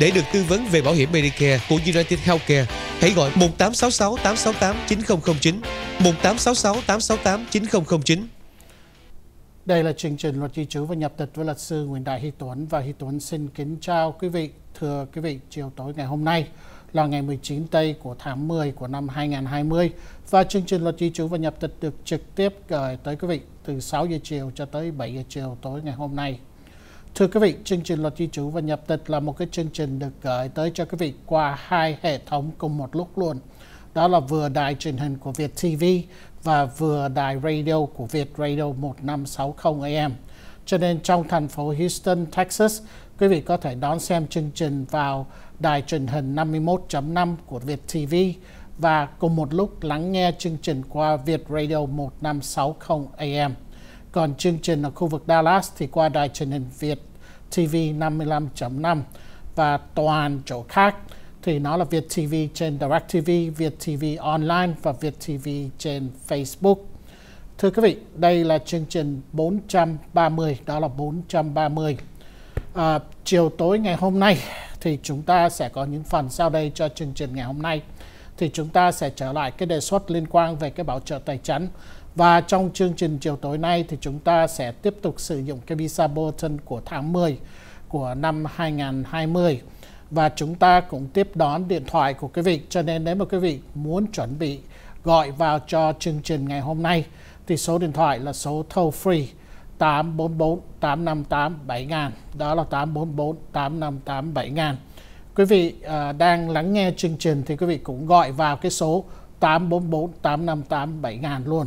Để được tư vấn về bảo hiểm Medicare của United Healthcare, hãy gọi 1866 868 9009, 1866 868 9009. Đây là chương trình Luật Di trú và Nhập tịch với luật sư Nguyễn Đại Huy Tuấn. Và Huy Tuấn xin kính chào quý vị. Thưa quý vị, chiều tối ngày hôm nay là ngày 19 Tây của tháng 10 của năm 2020. Và chương trình Luật Di trú và Nhập tịch được trực tiếp gửi tới quý vị từ 6 giờ chiều cho tới 7 giờ chiều tối ngày hôm nay. Thưa quý vị, chương trình Luật Di trú và Nhập tịch là một cái chương trình được gửi tới cho quý vị qua hai hệ thống cùng một lúc luôn. Đó là vừa đài truyền hình của Việt TV và vừa đài radio của Việt Radio 1560 AM. Cho nên trong thành phố Houston, Texas, quý vị có thể đón xem chương trình vào đài truyền hình 51.5 của Việt TV và cùng một lúc lắng nghe chương trình qua Việt Radio 1560 AM. Còn chương trình ở khu vực Dallas thì qua đài truyền hình Việt TV 55.5 và toàn chỗ khác thì nó là Việt TV trên Direct TV, Việt TV Online và Việt TV trên Facebook. Thưa quý vị, đây là chương trình 430, đó là 430. Chiều tối ngày hôm nay thì chúng ta sẽ có những phần sau đây cho chương trình ngày hôm nay. Thì chúng ta sẽ trở lại cái đề xuất liên quan về cái bảo trợ tài chính. Và trong chương trình chiều tối nay thì chúng ta sẽ tiếp tục sử dụng cái visa bulletin của tháng 10 của năm 2020. Và chúng ta cũng tiếp đón điện thoại của quý vị. Cho nên nếu mà quý vị muốn chuẩn bị gọi vào cho chương trình ngày hôm nay thì số điện thoại là số toll free 844 858 7000. Đó là 844 858 7000. Quý vị đang lắng nghe chương trình thì quý vị cũng gọi vào cái số 844 858 7000 luôn.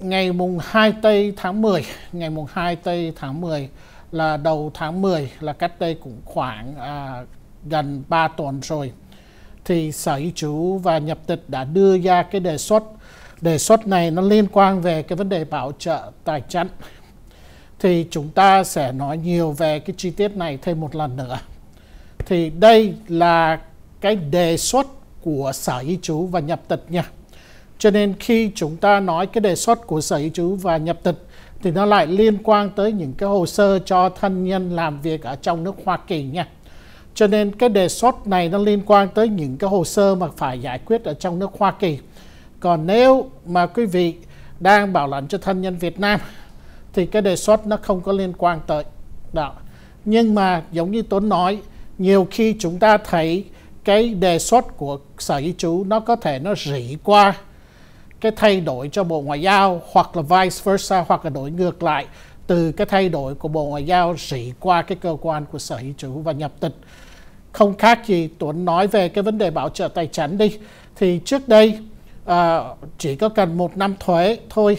Ngày mùng 2 Tây tháng 10, ngày mùng 2 Tây tháng 10 là đầu tháng 10, là cách đây cũng khoảng gần 3 tuần rồi, thì Sở Di trú và Nhập tịch đã đưa ra cái đề xuất. Đề xuất này nó liên quan về cái vấn đề bảo trợ tài chính. Thì chúng ta sẽ nói nhiều về cái chi tiết này thêm một lần nữa. Thì đây là cái đề xuất của Sở Di trú và Nhập tịch nha. Cho nên khi chúng ta nói cái đề xuất của Sở Di trú và Nhập tịch thì nó lại liên quan tới những cái hồ sơ cho thân nhân làm việc ở trong nước Hoa Kỳ nha. Cho nên cái đề xuất này nó liên quan tới những cái hồ sơ mà phải giải quyết ở trong nước Hoa Kỳ. Còn nếu mà quý vị đang bảo lãnh cho thân nhân Việt Nam thì cái đề xuất nó không có liên quan tới. Đó. Nhưng mà giống như Tuấn nói, nhiều khi chúng ta thấy cái đề xuất của Sở Di trú nó có thể nó rỉ qua cái thay đổi cho Bộ Ngoại giao, hoặc là vice versa, hoặc là đổi ngược lại, từ cái thay đổi của Bộ Ngoại giao rỉ qua cái cơ quan của Sở Di trú và Nhập tịch. Không khác gì Tuấn nói về cái vấn đề bảo trợ tài chính đi. Thì trước đây chỉ có cần 1 năm thuế thôi,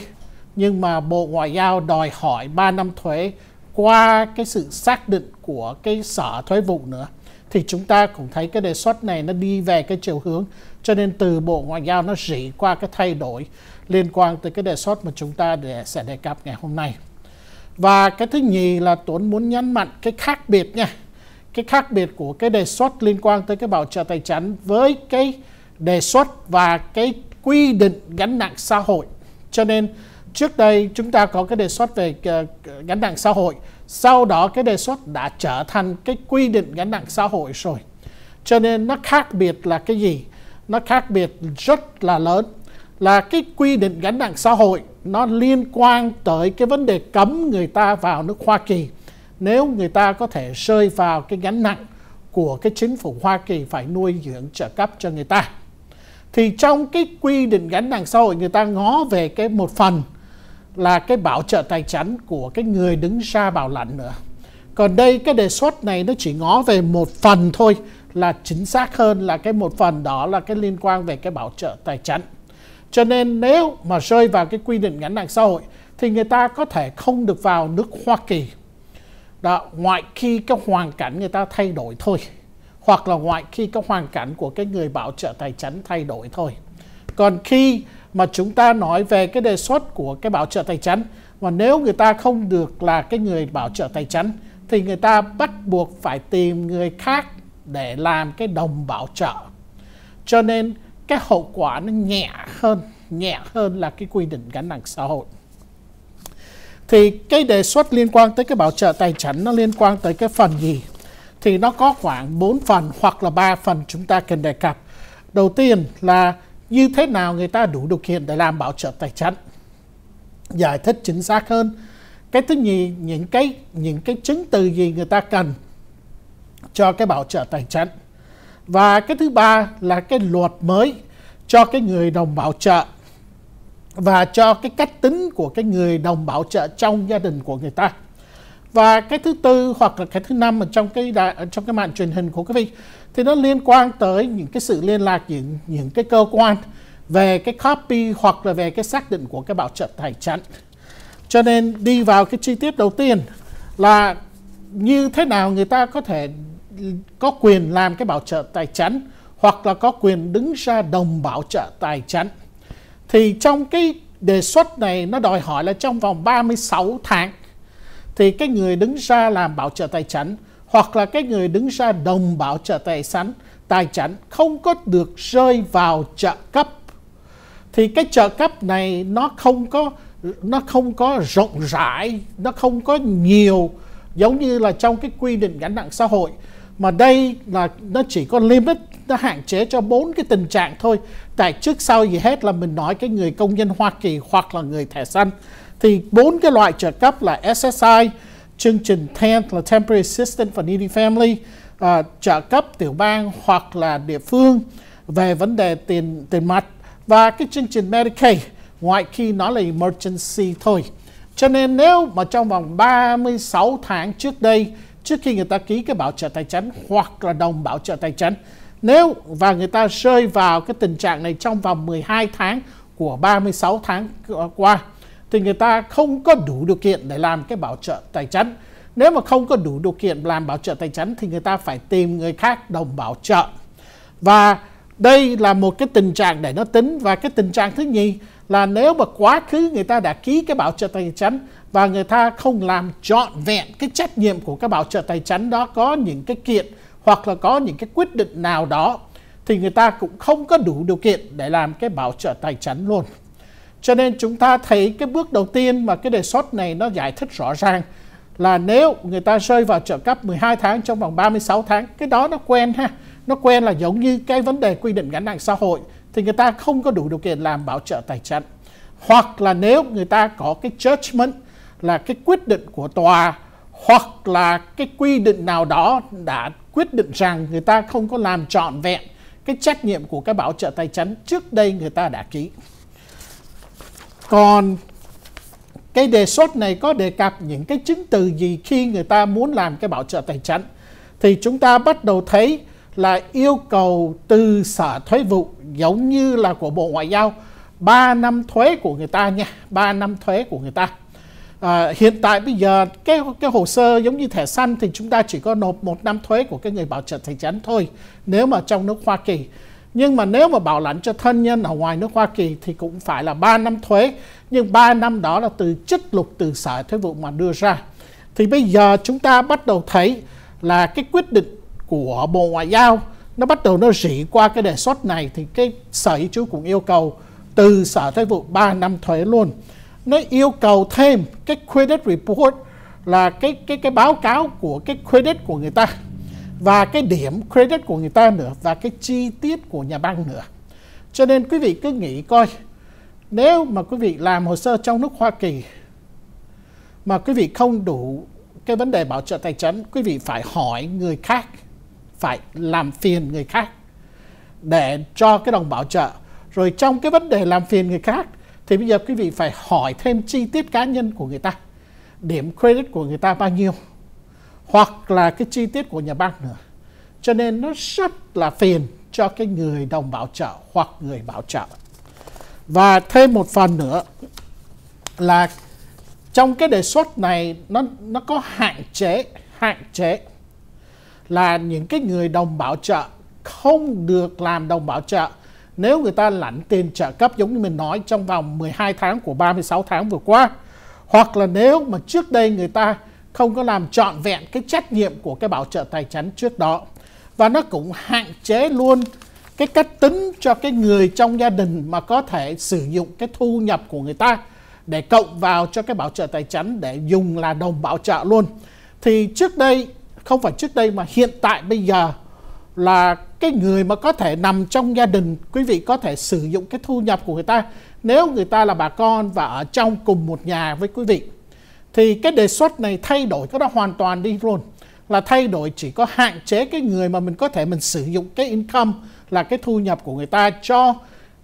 nhưng mà Bộ Ngoại giao đòi hỏi 3 năm thuế qua cái sự xác định của cái Sở Thuế vụ nữa. Thì chúng ta cũng thấy cái đề xuất này nó đi về cái chiều hướng. Cho nên từ Bộ Ngoại giao nó rỉ qua cái thay đổi liên quan tới cái đề xuất mà chúng ta sẽ đề cập ngày hôm nay. Và cái thứ nhì là Tuấn muốn nhấn mạnh cái khác biệt nha. Cái khác biệt của cái đề xuất liên quan tới cái bảo trợ tài chính với cái đề xuất và cái quy định gánh nặng xã hội. Cho nên trước đây chúng ta có cái đề xuất về gánh nặng xã hội. Sau đó cái đề xuất đã trở thành cái quy định gánh nặng xã hội rồi. Cho nên nó khác biệt là cái gì? Nó khác biệt rất là lớn. Là cái quy định gánh nặng xã hội nó liên quan tới cái vấn đề cấm người ta vào nước Hoa Kỳ nếu người ta có thể rơi vào cái gánh nặng của cái chính phủ Hoa Kỳ phải nuôi dưỡng trợ cấp cho người ta. Thì trong cái quy định gánh nặng xã hội, người ta ngó về cái một phần là cái bảo trợ tài chính của cái người đứng ra bảo lãnh nữa. Còn đây cái đề xuất này nó chỉ ngó về một phần thôi, là chính xác hơn là cái một phần đó là cái liên quan về cái bảo trợ tài chính. Cho nên nếu mà rơi vào cái quy định gánh nặng xã hội thì người ta có thể không được vào nước Hoa Kỳ. Đó, ngoại khi cái hoàn cảnh người ta thay đổi thôi, hoặc là ngoại khi cái hoàn cảnh của cái người bảo trợ tài chính thay đổi thôi. Còn khi mà chúng ta nói về cái đề xuất của cái bảo trợ tài chính, mà nếu người ta không được là cái người bảo trợ tài chính thì người ta bắt buộc phải tìm người khác để làm cái đồng bảo trợ. Cho nên cái hậu quả nó nhẹ hơn là cái quy định gánh nặng xã hội. Thì cái đề xuất liên quan tới cái bảo trợ tài chính nó liên quan tới cái phần gì? thì nó có khoảng 4 phần hoặc là 3 phần chúng ta cần đề cập. Đầu tiên là như thế nào người ta đủ điều kiện để làm bảo trợ tài chính, giải thích chính xác hơn. Cái thứ nhì, những cái chứng từ gì người ta cần cho cái bảo trợ tài chính. Và cái thứ ba là cái luật mới cho cái người đồng bảo trợ và cho cái cách tính của cái người đồng bảo trợ trong gia đình của người ta. Và cái thứ tư hoặc là cái thứ năm ở trong cái mạng truyền hình của quý vị thì nó liên quan tới những cái sự liên lạc giữa những cái cơ quan về cái copy hoặc là về cái xác định của cái bảo trợ tài chính. Cho nên đi vào cái chi tiết đầu tiên là như thế nào người ta có thể có quyền làm cái bảo trợ tài chính hoặc là có quyền đứng ra đồng bảo trợ tài chính. Thì trong cái đề xuất này nó đòi hỏi là trong vòng 36 tháng thì cái người đứng ra làm bảo trợ tài chính hoặc là cái người đứng ra đồng bảo trợ tài chính không có được rơi vào trợ cấp. Thì cái trợ cấp này nó không có rộng rãi, nó không có nhiều giống như là trong cái quy định gánh nặng xã hội, mà đây là nó chỉ có limit, nó hạn chế cho 4 cái tình trạng thôi. Tại trước sau gì hết là mình nói cái người công dân Hoa Kỳ hoặc là người thẻ xanh. Thì 4 cái loại trợ cấp là SSI, chương trình TANF là Temporary Assistance for Needy Family, trợ cấp tiểu bang hoặc là địa phương về vấn đề tiền mặt, và cái chương trình Medicaid ngoại khi nó là emergency thôi. Cho nên nếu mà trong vòng 36 tháng trước đây, trước khi người ta ký cái bảo trợ tài chính hoặc là đồng bảo trợ tài chính, nếu và người ta rơi vào cái tình trạng này trong vòng 12 tháng của 36 tháng qua, thì người ta không có đủ điều kiện để làm cái bảo trợ tài chính. Nếu mà không có đủ điều kiện làm bảo trợ tài chính thì người ta phải tìm người khác đồng bảo trợ. Và đây là một cái tình trạng để nó tính. Và cái tình trạng thứ nhì là nếu mà quá khứ người ta đã ký cái bảo trợ tài chính và người ta không làm trọn vẹn cái trách nhiệm của cái bảo trợ tài chính đó, có những cái kiện hoặc là có những cái quyết định nào đó, thì người ta cũng không có đủ điều kiện để làm cái bảo trợ tài chính luôn. Cho nên chúng ta thấy cái bước đầu tiên mà cái đề xuất này nó giải thích rõ ràng là nếu người ta rơi vào trợ cấp 12 tháng trong vòng 36 tháng, cái đó nó quen ha. Nó quen là giống như cái vấn đề quy định gánh nặng xã hội thì người ta không có đủ điều kiện làm bảo trợ tài chính. Hoặc là nếu người ta có cái judgment là cái quyết định của tòa hoặc là cái quy định nào đó đã quyết định rằng người ta không có làm trọn vẹn cái trách nhiệm của cái bảo trợ tài chính trước đây người ta đã ký. Còn cái đề xuất này có đề cập những cái chứng từ gì khi người ta muốn làm cái bảo trợ tài chính, thì chúng ta bắt đầu thấy là yêu cầu từ Sở Thuế vụ giống như là của Bộ Ngoại giao, 3 năm thuế của người ta nha, 3 năm thuế của người ta. Hiện tại bây giờ cái hồ sơ giống như thẻ xanh thì chúng ta chỉ có nộp 1 năm thuế của cái người bảo trợ tài chính thôi nếu mà trong nước Hoa Kỳ. Nhưng mà nếu mà bảo lãnh cho thân nhân ở ngoài nước Hoa Kỳ thì cũng phải là 3 năm thuế. Nhưng 3 năm đó là từ trích lục từ Sở Thuế vụ mà đưa ra. Thì bây giờ chúng ta bắt đầu thấy là cái quyết định của Bộ Ngoại giao nó bắt đầu nó rỉ qua cái đề xuất này, thì cái Sở Di trú cũng yêu cầu từ Sở Thuế vụ 3 năm thuế luôn. Nó yêu cầu thêm cái credit report là cái báo cáo của cái credit của người ta, và cái điểm credit của người ta nữa, và cái chi tiết của nhà băng nữa. Cho nên quý vị cứ nghĩ coi, nếu mà quý vị làm hồ sơ trong nước Hoa Kỳ mà quý vị không đủ cái vấn đề bảo trợ tài chính, quý vị phải hỏi người khác, phải làm phiền người khác để cho cái đồng bảo trợ. Rồi trong cái vấn đề làm phiền người khác thì bây giờ quý vị phải hỏi thêm chi tiết cá nhân của người ta, điểm credit của người ta bao nhiêu, hoặc là cái chi tiết của nhà băng nữa. Cho nên nó rất là phiền cho cái người đồng bảo trợ hoặc người bảo trợ. Và thêm một phần nữa là trong cái đề xuất này nó có hạn chế là những cái người đồng bảo trợ không được làm đồng bảo trợ nếu người ta lãnh tiền trợ cấp giống như mình nói trong vòng 12 tháng của 36 tháng vừa qua, hoặc là nếu mà trước đây người ta không có làm trọn vẹn cái trách nhiệm của cái bảo trợ tài chính trước đó. Và nó cũng hạn chế luôn cái cách tính cho cái người trong gia đình mà có thể sử dụng cái thu nhập của người ta để cộng vào cho cái bảo trợ tài chính để dùng là đồng bảo trợ luôn. Thì trước đây không phải trước đây mà hiện tại bây giờ, là cái người mà có thể nằm trong gia đình, quý vị có thể sử dụng cái thu nhập của người ta nếu người ta là bà con và ở trong cùng một nhà với quý vị. Thì cái đề xuất này thay đổi cái đó hoàn toàn đi luôn, là thay đổi chỉ có hạn chế cái người mà mình có thể mình sử dụng cái income, là cái thu nhập của người ta cho,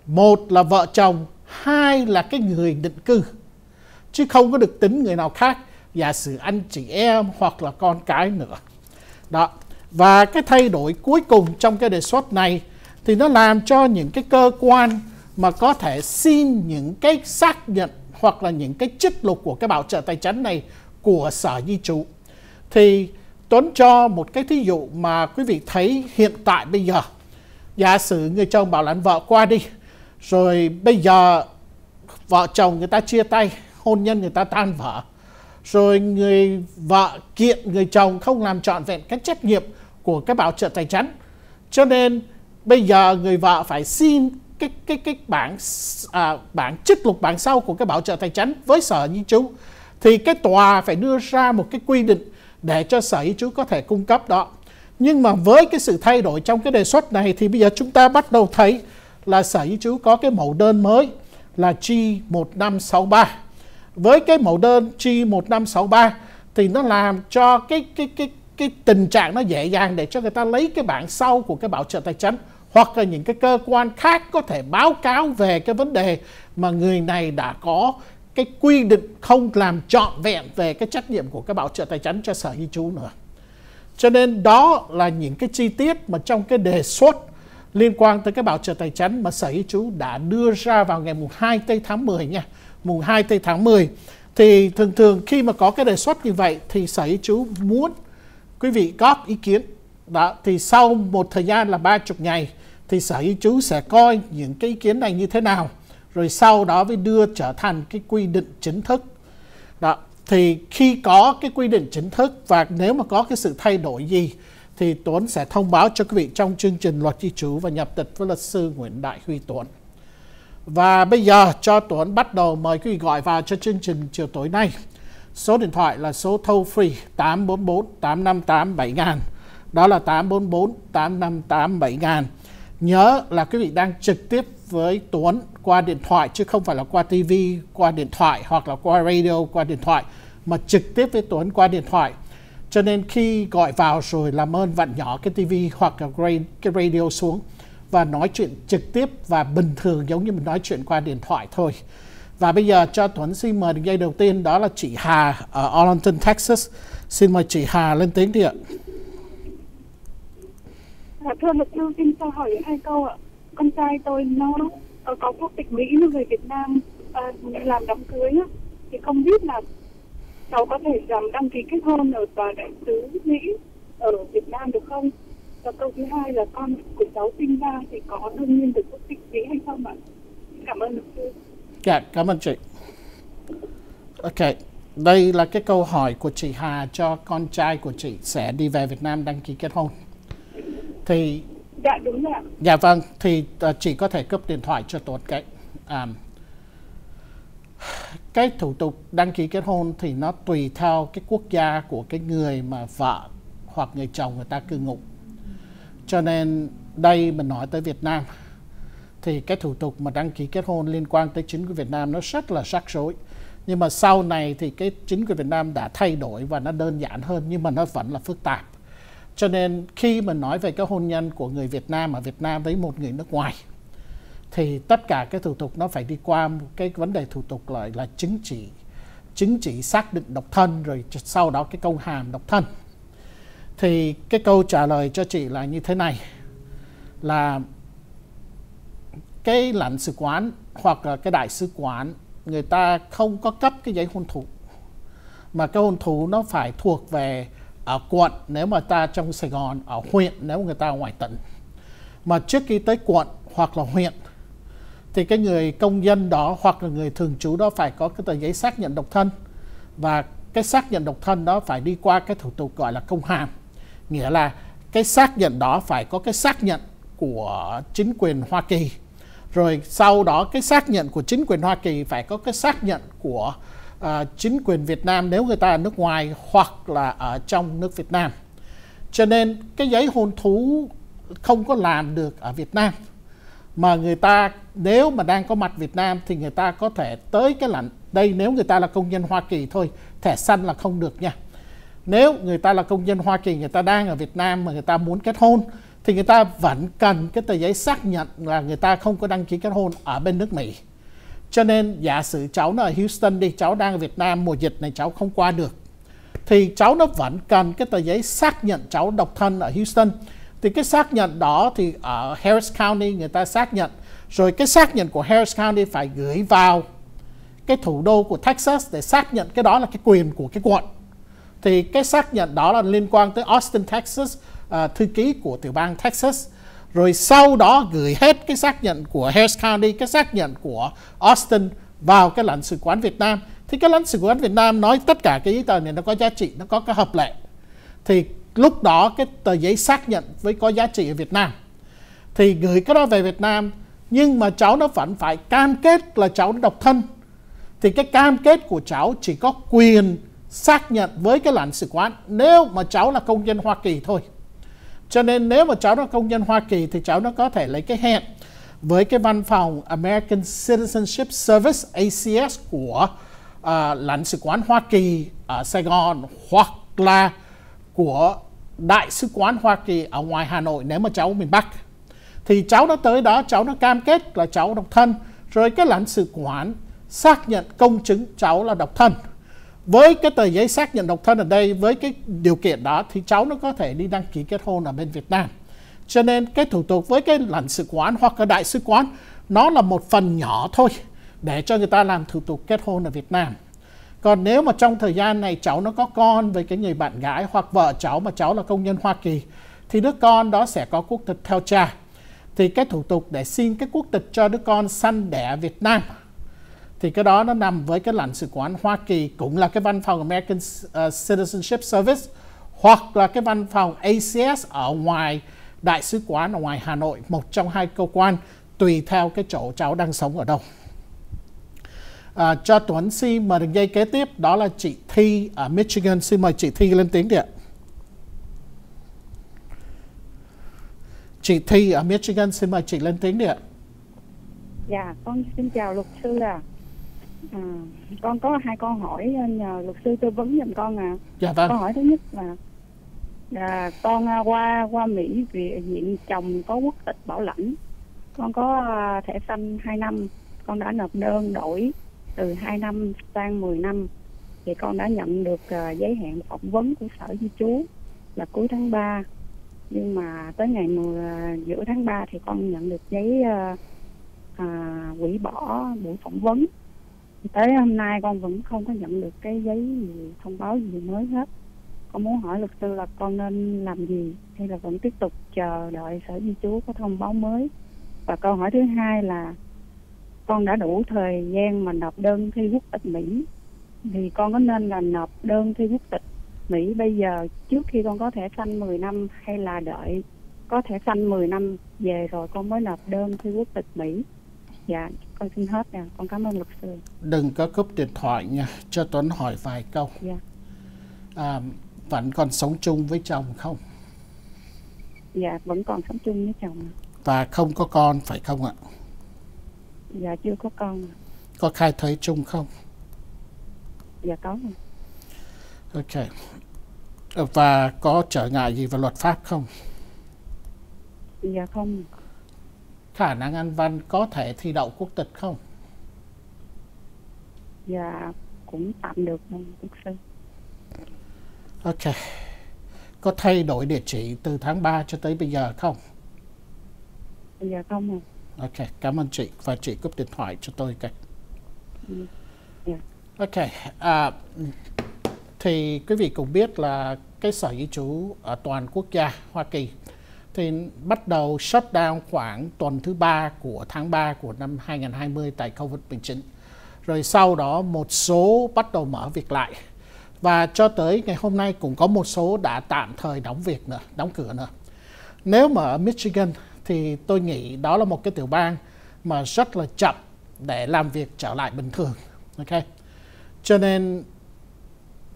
một là vợ chồng, hai là cái người định cư, chứ không có được tính người nào khác, giả sử anh chị em hoặc là con cái nữa. Đó. Và cái thay đổi cuối cùng trong cái đề xuất này thì nó làm cho những cái cơ quan mà có thể xin những cái xác nhận hoặc là những cái trích lục của cái bảo trợ tài chính này của Sở Di trú. Thì Tuấn cho một cái thí dụ mà quý vị thấy hiện tại bây giờ. Giả sử người chồng bảo là anh vợ qua đi, rồi bây giờ vợ chồng người ta chia tay, hôn nhân người ta tan vỡ, rồi người vợ kiện người chồng không làm trọn vẹn cái trách nhiệm của cái bảo trợ tài chính, cho nên bây giờ người vợ phải xin cái bảng trích lục bảng sau của cái bảo trợ tài chính với Sở Di trú. Thì cái tòa phải đưa ra một cái quy định để cho Sở Di trú có thể cung cấp đó. Nhưng mà với cái sự thay đổi trong cái đề xuất này thì bây giờ chúng ta bắt đầu thấy là Sở Di trú có cái mẫu đơn mới là G1563. Với cái mẫu đơn G1563 thì nó làm cho cái tình trạng nó dễ dàng để cho người ta lấy cái bảng sau của cái bảo trợ tài chính, hoặc là những cái cơ quan khác có thể báo cáo về cái vấn đề mà người này đã có cái quy định không làm trọn vẹn về cái trách nhiệm của cái bảo trợ tài chính cho Sở Di trú nữa. Cho nên đó là những cái chi tiết mà trong cái đề xuất liên quan tới cái bảo trợ tài chính mà Sở Di trú đã đưa ra vào ngày mùng 2 tây tháng 10 nha. Mùng 2 tây tháng 10 thì thường thường khi mà có cái đề xuất như vậy thì Sở Di trú muốn quý vị góp ý kiến. Đó, thì sau một thời gian là 30 ngày thì Sở Di trú sẽ coi những cái ý kiến này như thế nào, rồi sau đó mới đưa trở thành cái quy định chính thức. Đó, thì khi có cái quy định chính thức và nếu mà có cái sự thay đổi gì thì Tuấn sẽ thông báo cho quý vị trong chương trình Luật Di trú và Nhập tịch với luật sư Nguyễn Đại Huy Tuấn. Và bây giờ cho Tuấn bắt đầu mời quý vị gọi vào cho chương trình chiều tối nay. Số điện thoại là số toll free 844-858-7000. Đó là 844-858-7000. Nhớ là quý vị đang trực tiếp với Tuấn qua điện thoại, chứ không phải là qua TV, qua điện thoại, hoặc là qua radio, qua điện thoại, mà trực tiếp với Tuấn qua điện thoại. Cho nên khi gọi vào rồi làm ơn vặn nhỏ cái TV hoặc là cái radio xuống và nói chuyện trực tiếp và bình thường giống như mình nói chuyện qua điện thoại thôi. Và bây giờ cho Tuấn xin mời đường dây đầu tiên, đó là chị Hà ở Arlington, Texas. Xin mời chị Hà lên tiếng đi ạ. Thưa luật sư, xin cho hỏi hai câu ạ. Con trai tôi nó có quốc tịch Mỹ, nó về Việt Nam làm đám cưới á, thì không biết là cháu có thể làm đăng ký kết hôn ở tòa đại sứ Mỹ ở Việt Nam được không? Và câu thứ hai là con của cháu sinh ra thì có đương nhiên được quốc tịch Mỹ hay không ạ? Cảm ơn luật sư. Dạ, cảm ơn chị. Ok, đây là cái câu hỏi của chị Hà cho con trai của chị sẽ đi về Việt Nam đăng ký kết hôn. Thì dạ đúng rồi. Dạ vâng, thì chị có thể cấp điện thoại cho Tuấn cái thủ tục đăng ký kết hôn thì nó tùy theo cái quốc gia của cái người mà vợ hoặc người chồng người ta cư ngụ. Cho nên đây mình nói tới Việt Nam thì cái thủ tục mà đăng ký kết hôn liên quan tới chính quyền Việt Nam nó rất là rắc rối. Nhưng mà sau này thì cái chính quyền Việt Nam đã thay đổi và nó đơn giản hơn, nhưng mà nó vẫn là phức tạp. Cho nên khi mình nói về cái hôn nhân của người Việt Nam ở Việt Nam với một người nước ngoài thì tất cả cái thủ tục nó phải đi qua một cái vấn đề thủ tục lại là chứng chỉ xác định độc thân, rồi sau đó cái công hàm độc thân. Thì cái câu trả lời cho chị là như thế này, là cái lãnh sự quán hoặc là cái đại sứ quán người ta không có cấp cái giấy hôn thú, mà cái hôn thú nó phải thuộc về ở quận nếu mà ta trong Sài Gòn, ở huyện nếu người ta ở ngoài tỉnh. Mà trước khi tới quận hoặc là huyện thì cái người công dân đó hoặc là người thường trú đó phải có cái tờ giấy xác nhận độc thân, và cái xác nhận độc thân đó phải đi qua cái thủ tục gọi là công hàm, nghĩa là cái xác nhận đó phải có cái xác nhận của chính quyền Hoa Kỳ, rồi sau đó cái xác nhận của chính quyền Hoa Kỳ phải có cái xác nhận của chính quyền Việt Nam nếu người ta ở nước ngoài hoặc là ở trong nước Việt Nam. Cho nên cái giấy hôn thú không có làm được ở Việt Nam, mà người ta nếu mà đang có mặt Việt Nam thì người ta có thể tới cái lãnh đây, nếu người ta là công dân Hoa Kỳ thôi, thẻ xanh là không được nha. Nếu người ta là công dân Hoa Kỳ, người ta đang ở Việt Nam mà người ta muốn kết hôn thì người ta vẫn cần cái tờ giấy xác nhận là người ta không có đăng ký kết hôn ở bên nước Mỹ. Cho nên giả sử cháu nó ở Houston đi, cháu đang ở Việt Nam, mùa dịch này cháu không qua được, thì cháu nó vẫn cần cái tờ giấy xác nhận cháu độc thân ở Houston. Thì cái xác nhận đó thì ở Harris County người ta xác nhận, rồi cái xác nhận của Harris County phải gửi vào cái thủ đô của Texas để xác nhận. Cái đó là cái quyền của cái quận. Thì cái xác nhận đó là liên quan tới Austin, Texas, thư ký của tiểu bang Texas. Rồi sau đó gửi hết cái xác nhận của Harris County, cái xác nhận của Austin vào cái lãnh sự quán Việt Nam. Thì cái lãnh sự quán Việt Nam nói tất cả cái giấy tờ này nó có giá trị, nó có cái hợp lệ. Thì lúc đó cái tờ giấy xác nhận với có giá trị ở Việt Nam thì gửi cái đó về Việt Nam. Nhưng mà cháu nó vẫn phải cam kết là cháu độc thân. Thì cái cam kết của cháu chỉ có quyền xác nhận với cái lãnh sự quán nếu mà cháu là công dân Hoa Kỳ thôi. Cho nên nếu mà cháu là công dân Hoa Kỳ thì cháu nó có thể lấy cái hẹn với cái văn phòng American Citizenship Service ACS của lãnh sự quán Hoa Kỳ ở Sài Gòn, hoặc là của đại sứ quán Hoa Kỳ ở ngoài Hà Nội nếu mà cháu miền Bắc. Thì cháu nó tới đó, cháu nó cam kết là cháu độc thân, rồi cái lãnh sự quán xác nhận công chứng cháu là độc thân. Với cái tờ giấy xác nhận độc thân ở đây, với cái điều kiện đó thì cháu nó có thể đi đăng ký kết hôn ở bên Việt Nam. Cho nên cái thủ tục với cái lãnh sự quán hoặc cái đại sứ quán nó là một phần nhỏ thôi để cho người ta làm thủ tục kết hôn ở Việt Nam. Còn nếu mà trong thời gian này cháu nó có con với cái người bạn gái hoặc vợ cháu mà cháu là công nhân Hoa Kỳ, thì đứa con đó sẽ có quốc tịch theo cha. Thì cái thủ tục để xin cái quốc tịch cho đứa con sanh đẻ Việt Nam thì cái đó nó nằm với cái lãnh sự quán Hoa Kỳ, cũng là cái văn phòng American Citizenship Service hoặc là cái văn phòng ACS ở ngoài đại sứ quán ở ngoài Hà Nội, một trong hai cơ quan tùy theo cái chỗ cháu đang sống ở đâu. Cho Tuấn xin mời đường dây kế tiếp, đó là chị Thi ở Michigan. Xin mời chị Thi lên tiếng đi ạ. Chị Thi ở Michigan, xin mời chị lên tiếng đi ạ. Dạ, con xin chào luật sư ạ. Con có hai câu hỏi nhờ luật sư tư vấn giùm con ạ. Dạ vâng. Câu hỏi thứ nhất là con qua Mỹ vì hiện chồng có quốc tịch bảo lãnh. Con có thẻ xanh 2 năm. Con đã nộp đơn đổi từ 2 năm sang 10 năm. Thì con đã nhận được giấy hẹn phỏng vấn của sở di trú là cuối tháng 3. Nhưng mà tới ngày giữa tháng 3 thì con nhận được giấy hủy bỏ buổi phỏng vấn. Tới hôm nay con vẫn không có nhận được cái giấy gì, thông báo gì mới hết. Con muốn hỏi luật sư là con nên làm gì hay là vẫn tiếp tục chờ đợi sở di trú có thông báo mới? Và câu hỏi thứ hai là con đã đủ thời gian mà nộp đơn thi quốc tịch Mỹ, thì con có nên là nộp đơn thi quốc tịch Mỹ bây giờ trước khi con có thẻ xanh 10 năm, hay là đợi có thẻ xanh 10 năm về rồi con mới nộp đơn thi quốc tịch Mỹ? Dạ, con xin hết nè, con cảm ơn luật sư. Đừng có cúp điện thoại nha, cho Tuấn hỏi vài câu. Dạ. Vẫn còn sống chung với chồng không? Dạ, vẫn còn sống chung với chồng. Và không có con phải không ạ? Dạ, chưa có con. Có khai thuế chung không? Dạ, có. Ok. Và có trở ngại gì về luật pháp không? Dạ, không. Khả năng Anh Văn có thể thi đậu quốc tịch không? Dạ, cũng tạm được. Ok. Có thay đổi địa chỉ từ tháng 3 cho tới bây giờ không? Dạ, không. Ok, cảm ơn chị. Và chị cúp điện thoại cho tôi cái. Ok. Thì quý vị cũng biết là cái sở di trú ở toàn quốc gia Hoa Kỳ thì bắt đầu shutdown khoảng tuần thứ 3 của tháng 3 của năm 2020 tại COVID-19. Rồi sau đó một số bắt đầu mở việc lại. Và cho tới ngày hôm nay cũng có một số đã tạm thời đóng cửa nữa. Nếu mà ở Michigan thì tôi nghĩ đó là một cái tiểu bang mà rất là chậm để làm việc trở lại bình thường. Ok. Cho nên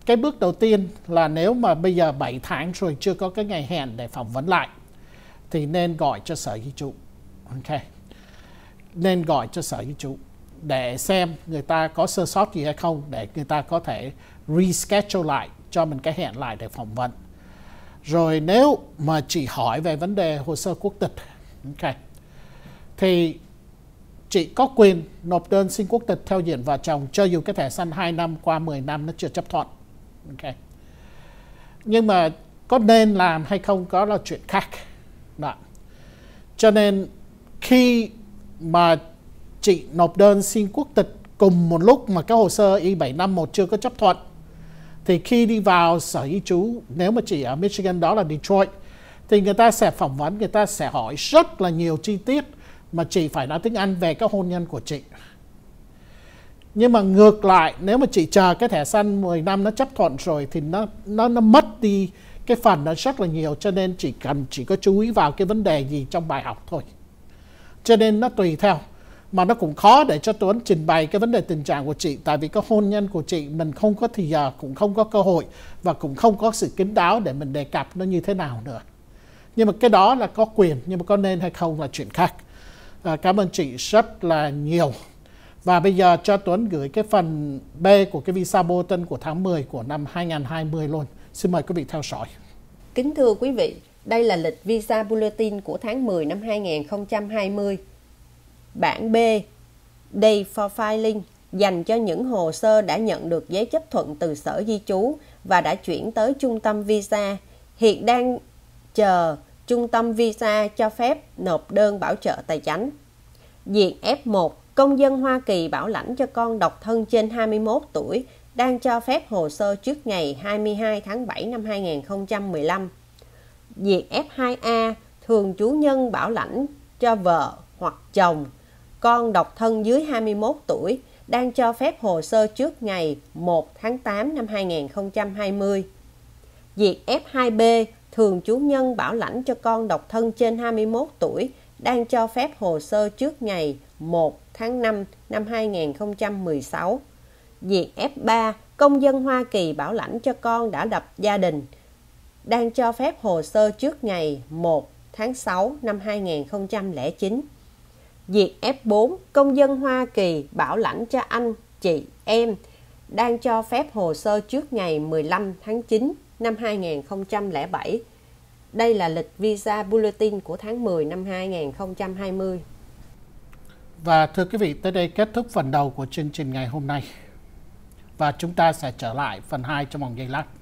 Cái bước đầu tiên là nếu mà bây giờ 7 tháng rồi chưa có cái ngày hẹn để phỏng vấn lại thì nên gọi cho sở di trú. Ok. Nên gọi cho sở di trú để xem người ta có sơ sót gì hay không, để người ta có thể reschedule lại, cho mình cái hẹn lại để phỏng vấn. Rồi nếu mà chị hỏi về vấn đề hồ sơ quốc tịch, okay, thì chị có quyền nộp đơn xin quốc tịch theo diện vợ chồng cho dù cái thẻ xanh 2 năm qua 10 năm nó chưa chấp thuận. Okay. Nhưng mà có nên làm hay không có là chuyện khác. Đó. Cho nên khi mà chị nộp đơn xin quốc tịch cùng một lúc mà cái hồ sơ I-751 chưa có chấp thuận, thì khi đi vào sở di trú, nếu mà chị ở Michigan đó là Detroit, thì người ta sẽ phỏng vấn, người ta sẽ hỏi rất là nhiều chi tiết mà chị phải nói tiếng Anh về cái hôn nhân của chị. Nhưng mà ngược lại, nếu mà chị chờ cái thẻ xanh 10 năm nó chấp thuận rồi thì nó mất đi cái phần nó rất là nhiều, cho nên chị cần chỉ có chú ý vào cái vấn đề gì trong bài học thôi. Cho nên nó tùy theo. Mà nó cũng khó để cho Tuấn trình bày cái vấn đề tình trạng của chị, tại vì cái hôn nhân của chị mình không có thì giờ, cũng không có cơ hội và cũng không có sự kín đáo để mình đề cập nó như thế nào nữa. Nhưng mà cái đó là có quyền, nhưng mà có nên hay không là chuyện khác. Cảm ơn chị rất là nhiều. Và bây giờ cho Tuấn gửi cái phần B của cái visa bulletin của tháng 10 của năm 2020 luôn. Xin mời quý vị theo dõi. Kính thưa quý vị, đây là lịch visa bulletin của tháng 10 năm 2020. Bảng B, Day for Filing, dành cho những hồ sơ đã nhận được giấy chấp thuận từ sở di trú và đã chuyển tới trung tâm visa, hiện đang chờ trung tâm visa cho phép nộp đơn bảo trợ tài chánh. Diện F1, công dân Hoa Kỳ bảo lãnh cho con độc thân trên 21 tuổi, đang cho phép hồ sơ trước ngày 22 tháng 7 năm 2015. Diện F2A, thường trú nhân bảo lãnh cho vợ hoặc chồng, con độc thân dưới 21 tuổi, đang cho phép hồ sơ trước ngày 1 tháng 8 năm 2020. Diện F2B, thường trú nhân bảo lãnh cho con độc thân trên 21 tuổi, đang cho phép hồ sơ trước ngày 1 tháng 5 năm 2016. Diện F3, công dân Hoa Kỳ bảo lãnh cho con đã lập gia đình, đang cho phép hồ sơ trước ngày 1 tháng 6 năm 2009. Diện F4, công dân Hoa Kỳ bảo lãnh cho anh, chị, em, đang cho phép hồ sơ trước ngày 15 tháng 9 năm 2007. Đây là lịch visa bulletin của tháng 10 năm 2020. Và thưa quý vị, tới đây kết thúc phần đầu của chương trình ngày hôm nay. Và chúng ta sẽ trở lại phần 2 trong vòng giây lát.